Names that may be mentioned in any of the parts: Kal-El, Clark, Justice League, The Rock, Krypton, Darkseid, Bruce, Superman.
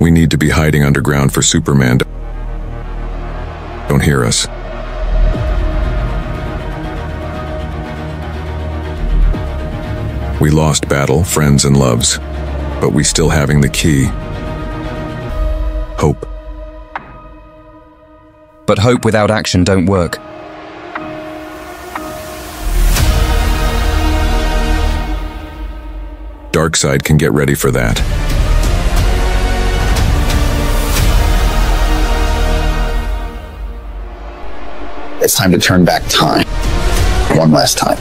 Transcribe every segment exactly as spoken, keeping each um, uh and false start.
We need to be hiding underground for Superman. Don't hear us. We lost battle, friends and loves, but we still having the key. Hope. But hope without action don't work. Darkseid can get ready for that. It's time to turn back time. One last time.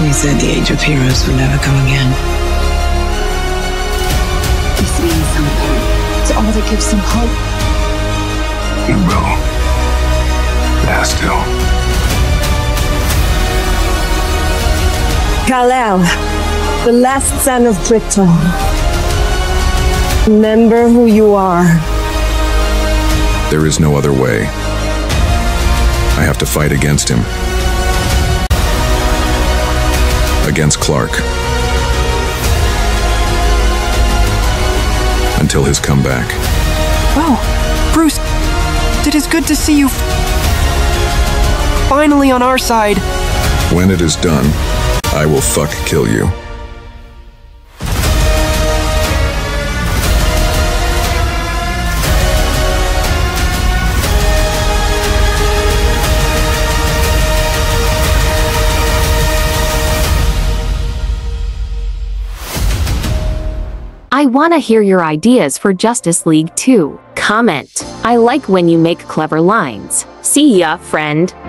We said the age of heroes would never come again. This means something. It's all that gives them hope. You will. There still. Kal-El, the last son of Krypton. Remember who you are. There is no other way. I have to fight against him. Against Clark. Until his comeback. Wow, Bruce, it is good to see you finally on our side. When it is done, I will fuck kill you. I wanna hear your ideas for Justice League two. Comment. I like when you make clever lines. See ya, friend.